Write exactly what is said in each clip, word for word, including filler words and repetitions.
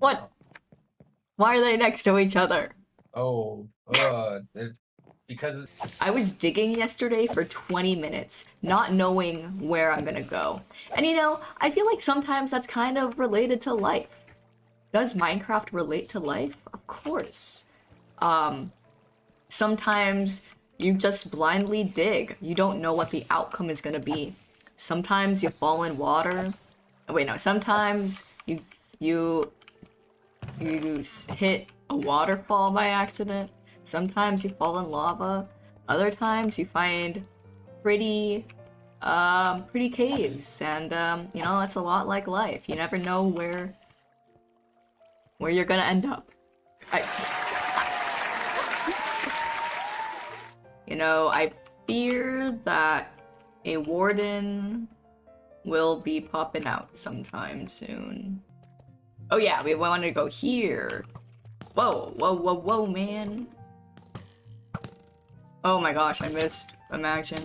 What? Why are they next to each other? Oh, uh, because... I was digging yesterday for twenty minutes, not knowing where I'm gonna go. And you know, I feel like sometimes that's kind of related to life. Does Minecraft relate to life? Of course. Um, sometimes you just blindly dig. You don't know what the outcome is gonna be. Sometimes you fall in water. Oh, wait, no, sometimes you, you, you hit a waterfall by accident. Sometimes you fall in lava. Other times you find pretty, um, pretty caves. And, um, you know, that's a lot like life. You never know where... where you're gonna end up. I... You know, I fear that a warden will be popping out sometime soon. Oh yeah, we wanted to go here. Whoa, whoa, whoa, whoa, man. Oh my gosh, I missed. Imagine.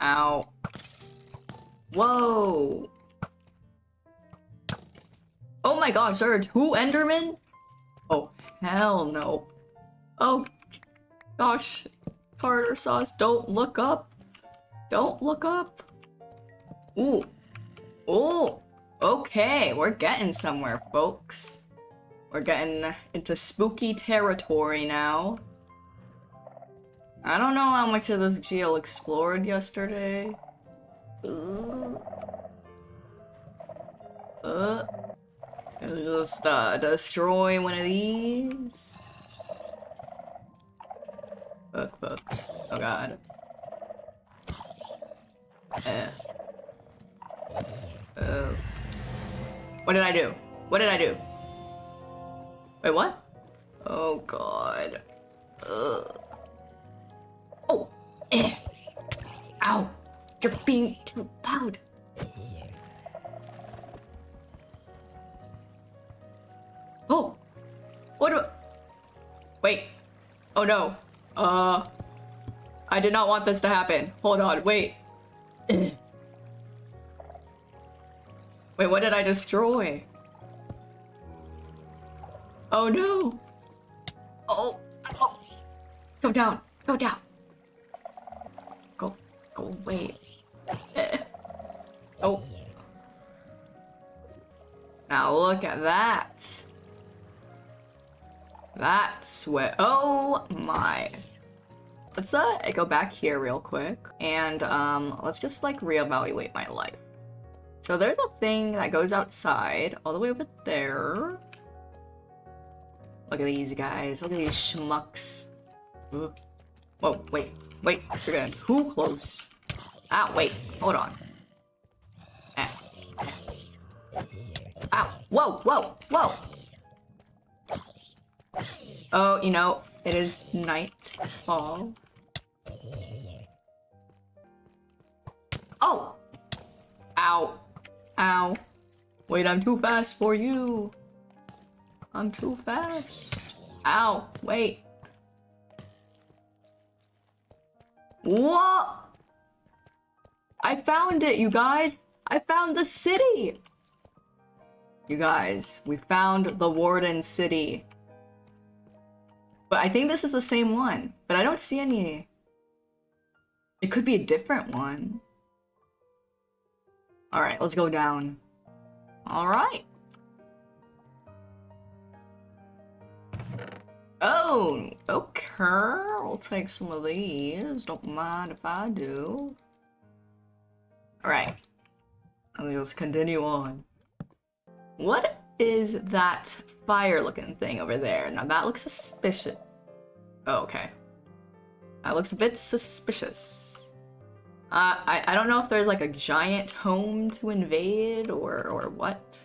Ow. Whoa. Oh my gosh, there are two Endermen? Oh, hell no. Oh, gosh. Tartar sauce, don't look up. Don't look up. Ooh. Ooh. Okay, we're getting somewhere, folks. We're getting into spooky territory now. I don't know how much of this Geo explored yesterday. Ooh. Uh. Just uh, destroy one of these. Fuck, fuck. Oh god. Eh. Uh. What did I do? What did I do? Wait, what? Oh god. Ugh. Oh! Eh. Ow! You're being too loud! Oh! What do I... Wait. Oh no. Uh... I did not want this to happen. Hold on, wait. Wait, what did I destroy? Oh no! Oh! Oh. Go down! Go down! Go... go away. Oh. Now look at that! That's where- oh my. Let's uh, go back here real quick. And um, let's just like reevaluate my life. So there's a thing that goes outside all the way over there. Look at these guys, look at these schmucks. Ooh. Whoa, wait, wait, you're getting too close. Ow, wait, hold on. Eh. Ow, whoa, whoa, whoa! Oh, you know, it is nightfall. Oh! Ow. Ow. Wait, I'm too fast for you. I'm too fast. Ow. Wait. What? I found it, you guys. I found the city. You guys, we found the Warden City. But I think this is the same one, but I don't see any. It could be a different one. All right, let's go down. All right. Oh, okay. I'll take some of these. Don't mind if I do. All right. Let's continue on. What is that fire looking thing over there? Now that looks suspicious. Oh, okay. That looks a bit suspicious. Uh, I, I don't know if there's like a giant home to invade or, or what.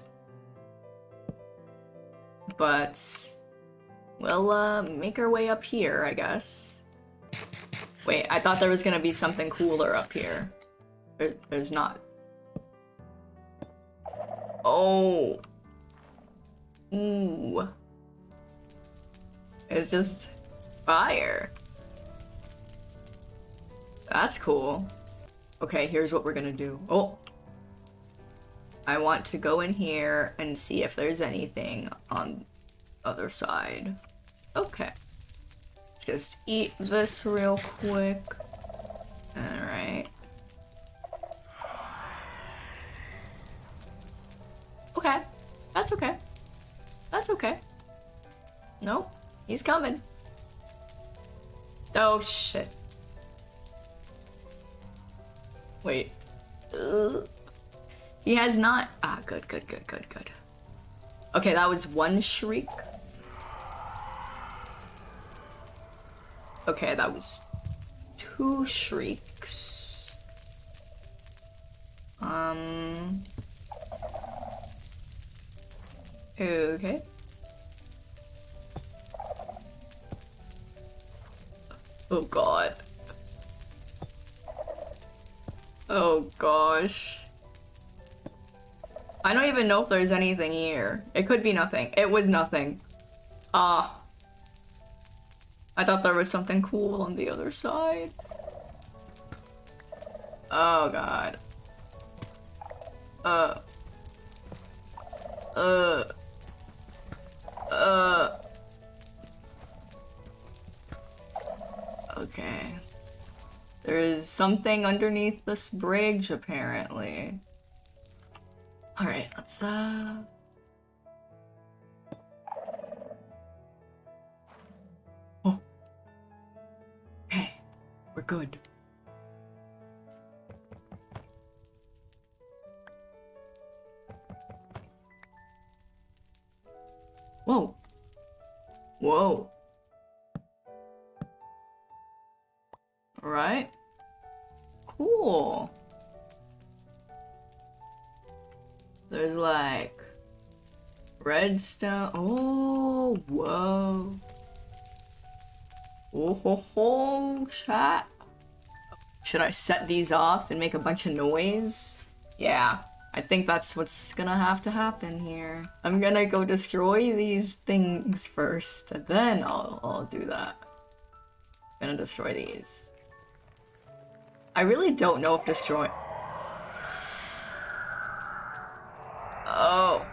But we'll uh, make our way up here, I guess. Wait, I thought there was gonna be something cooler up here. There, there's not. Oh. Ooh. It's just fire. That's cool. Okay, here's what we're gonna do. Oh! I want to go in here and see if there's anything on other side. Okay. Let's just eat this real quick. Alright. Okay. That's okay. That's okay. Nope. He's coming. Oh, shit. Wait. Ugh. He has not... Ah, good, good, good, good, good. Okay, that was one shriek. Okay, that was two shrieks. Um... Okay. Oh, God. Oh, gosh. I don't even know if there's anything here. It could be nothing. It was nothing. Ah. Uh, I thought there was something cool on the other side. Oh, God. Uh. Uh. Uh. Okay. There is something underneath this bridge, apparently. Alright, let's, uh... Oh. Okay. We're good. Whoa. Whoa. Alright. Cool. There's like redstone. Oh, whoa. Oh, ho, ho, chat. Should I set these off and make a bunch of noise? Yeah, I think that's what's gonna have to happen here. I'm gonna go destroy these things first, and then I'll, I'll do that. I'm gonna destroy these. I really don't know if destroy- Oh.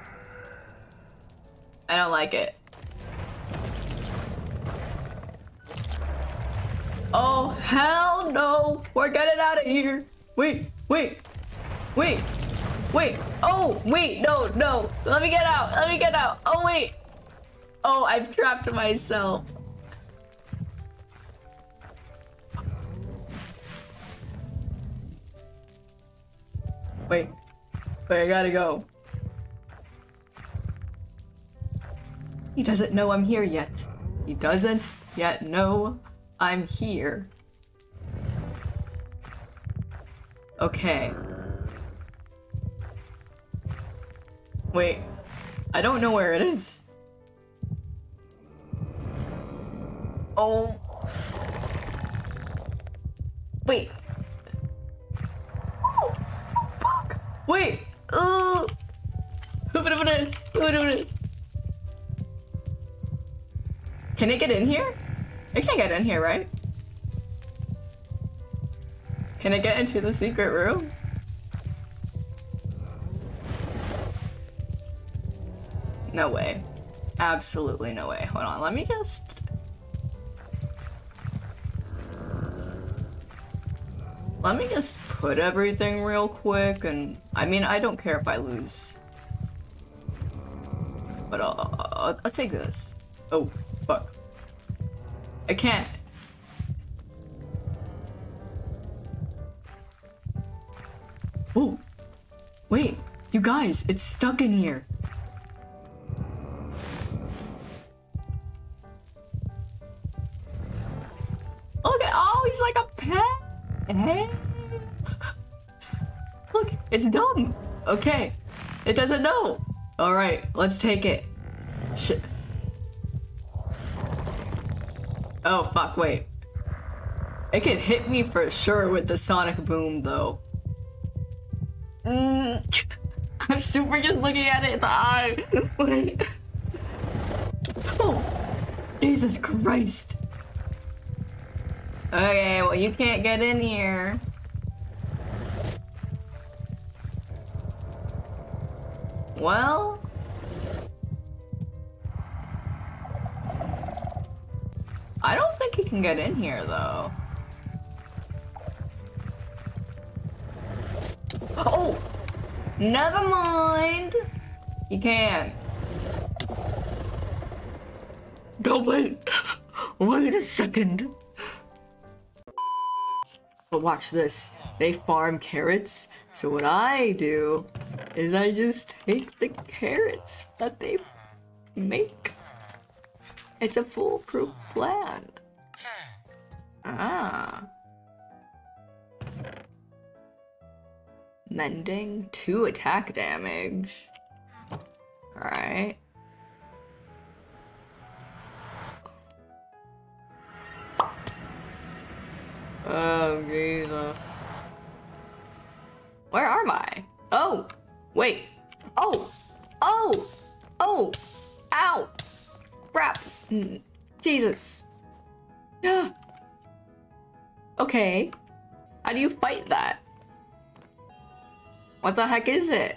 I don't like it. Oh, hell no! We're getting out of here! Wait, wait, wait, wait, oh, wait, no, no, let me get out, let me get out, oh, wait. Oh, I've trapped myself. Wait, wait, I gotta go. He doesn't know I'm here yet. He doesn't yet know I'm here. Okay. Wait, I don't know where it is. Oh. Wait. Oh, oh fuck. Wait. Oh. Can it get in here? It can't get in here, right? Can it get into the secret room? No way. Absolutely no way. Hold on, let me just... Let me just put everything real quick and... I mean, I don't care if I lose. But I'll, I'll, I'll take this. Oh. Fuck. I can't. Oh, wait, you guys, it's stuck in here. Look at, oh, he's like a pet. Hey. Look, it's dumb. Okay, it doesn't know. All right, let's take it. Shit. Oh, fuck, wait. It could hit me for sure with the sonic boom, though. Mm. I'm super just looking at it in the eye. Wait. Oh! Jesus Christ. Okay, well, you can't get in here. Well... think you can get in here, though. Oh! Never mind! You can. Don't wait! Wait a second! But watch this. They farm carrots, so what I do is I just take the carrots that they make. It's a foolproof plan. Ah. Mending, two attack damage. Alright. Oh, Jesus. Where am I? Oh! Wait. Oh! Oh! Oh! Ow! Crap! Jesus. Okay. How do you fight that? What the heck is it?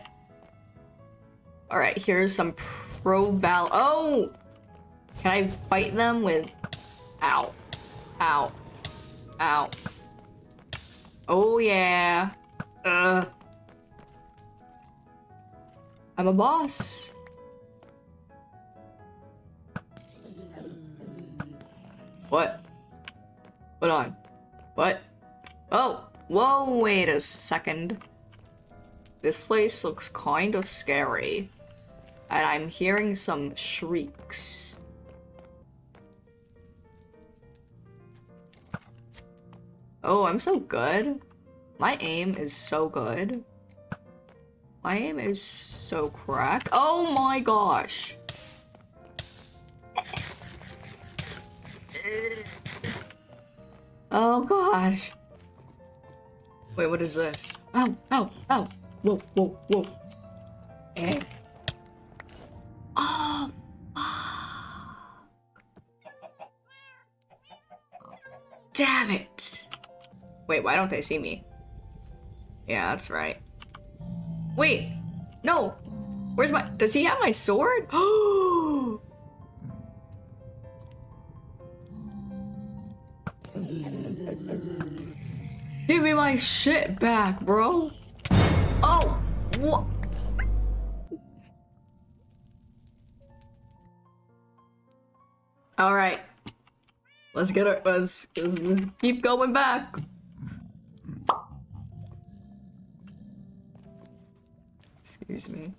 Alright, here's some pro ball- Oh! Can I fight them with- Ow. Ow. Ow. Oh yeah. Ugh. I'm a boss. What? Hold on. What? Oh! Whoa, wait a second. This place looks kind of scary. And I'm hearing some shrieks. Oh, I'm so good. My aim is so good. My aim is so cracked. Oh my gosh! Oh gosh! Wait, what is this? Oh, oh, oh! Whoa, whoa, whoa! Eh. Oh! Damn it! Wait, why don't they see me? Yeah, that's right. Wait! No! Where's my- Does he have my sword? Oh! Give me my shit back, bro! Oh! What? Alright. Let's get our- let's, let's- let's keep going back! Excuse me.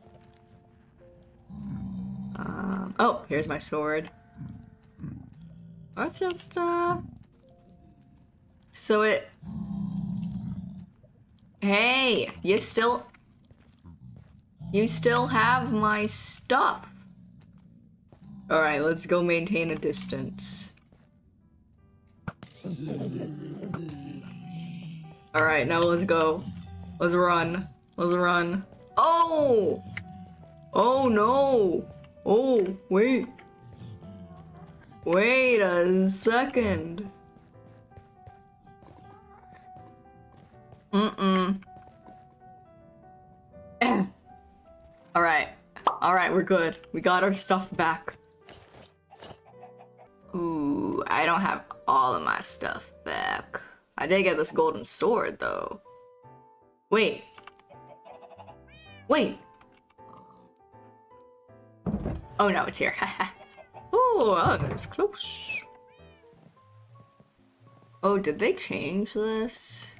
Um, oh, here's my sword. Let's just, uh... So it... Hey! You still... You still have my stuff! Alright, let's go maintain a distance. Alright, now let's go. Let's run. Let's run. Oh! Oh no! Oh, wait! Wait a second! Mm-mm. Alright. Alright, we're good. We got our stuff back. Ooh, I don't have all of my stuff back. I did get this golden sword, though. Wait. Wait. Oh no, it's here. Oh, that was close. Oh, did they change this?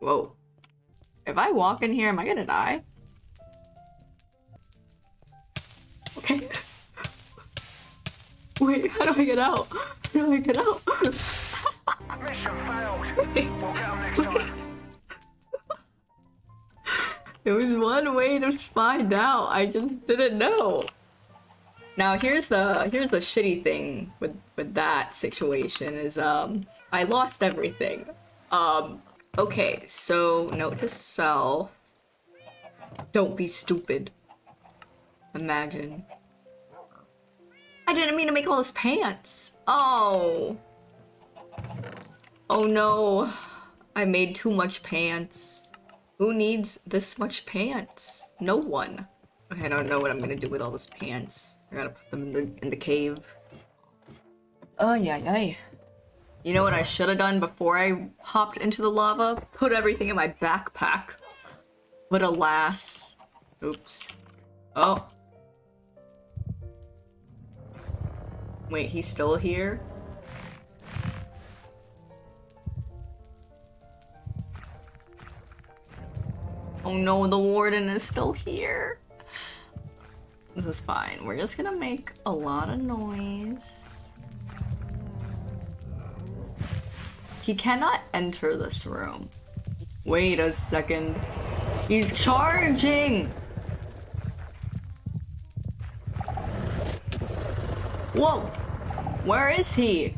Whoa. If I walk in here, am I gonna die? Okay. Wait, how do I get out? How do I get out? Mission failed. We'll come next time. It was one way to find out. I just didn't know. Now here's the here's the shitty thing with with that situation is um I lost everything. Um okay, so note to self. Don't be stupid. Imagine. I didn't mean to make all this pants. Oh. Oh no, I made too much pants. Who needs this much pants? No one. I don't know what I'm gonna do with all those pants. I gotta put them in the in the cave. Oh yeah, yeah. You know what I should have done before I hopped into the lava? Put everything in my backpack. But alas, oops. Oh. Wait, he's still here? Oh no, the warden is still here. This is fine. We're just gonna make a lot of noise. He cannot enter this room. Wait a second. He's charging! Whoa! Where is he?